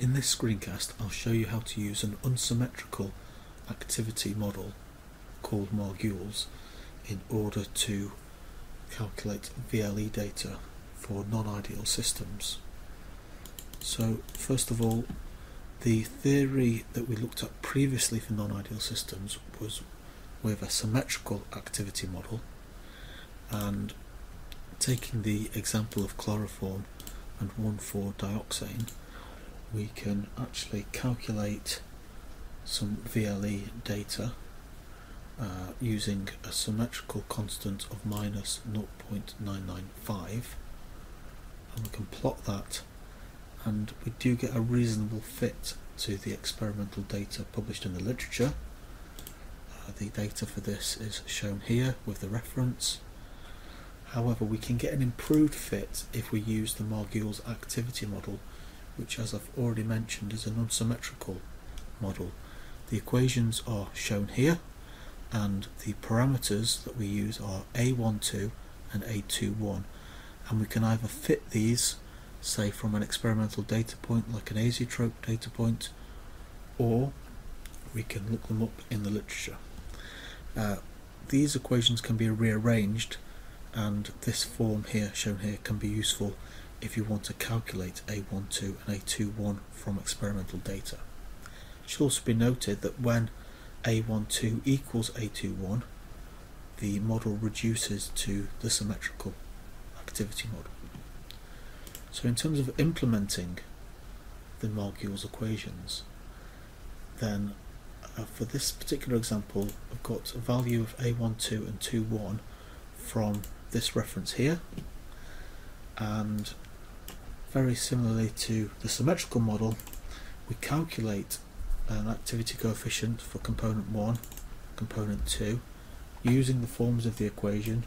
In this screencast, I'll show you how to use an unsymmetrical activity model called Margules in order to calculate VLE data for non-ideal systems. So first of all, the theory that we looked at previously for non-ideal systems was with a symmetrical activity model, and taking the example of chloroform and 1,4-dioxane, we can actually calculate some VLE data using a symmetrical constant of minus 0.995, and we can plot that, and we do get a reasonable fit to the experimental data published in the literature. The data for this is shown here with the reference. However, we can get an improved fit if we use the Margules activity model, which, as I've already mentioned, is an unsymmetrical model. The equations are shown here, and the parameters that we use are A12 and A21, and we can either fit these, say, from an experimental data point like an azeotrope data point, or we can look them up in the literature. These equations can be rearranged, and this form here shown here can be useful if you want to calculate A12 and A21 from experimental data. It should also be noted that when A12 equals A21, the model reduces to the symmetrical activity model. So in terms of implementing the Margules equations, then for this particular example, I've got a value of A12 and A21 from this reference here, and very similarly to the symmetrical model, we calculate an activity coefficient for component 1, component 2, using the forms of the equation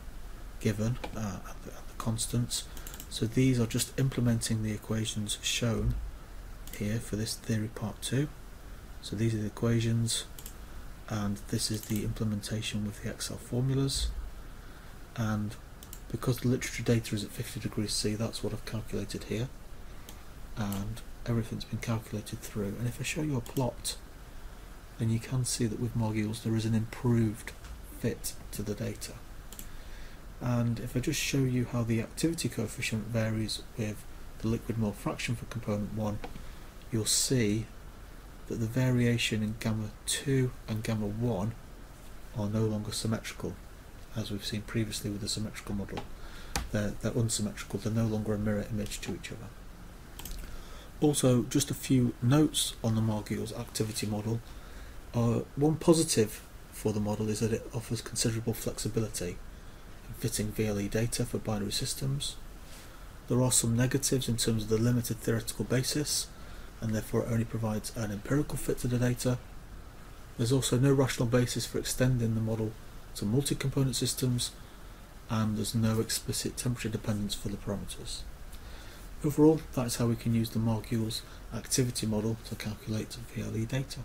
given and the constants. So these are just implementing the equations shown here for this theory part 2. So these are the equations, and this is the implementation with the Excel formulas. And because the literature data is at 50 degrees C, that's what I've calculated here, and everything's been calculated through. And if I show you a plot, then you can see that with Margules there is an improved fit to the data. And if I just show you how the activity coefficient varies with the liquid mole fraction for component 1, you'll see that the variation in gamma 2 and gamma 1 are no longer symmetrical, as we've seen previously with the symmetrical model. They're unsymmetrical, they're no longer a mirror image to each other. Also, just a few notes on the Margules activity model. One positive for the model is that it offers considerable flexibility in fitting VLE data for binary systems. There are some negatives in terms of the limited theoretical basis, and therefore it only provides an empirical fit to the data. There's also no rational basis for extending the model to multi-component systems, and there's no explicit temperature dependence for the parameters. Overall, that is how we can use the Margules activity model to calculate VLE data.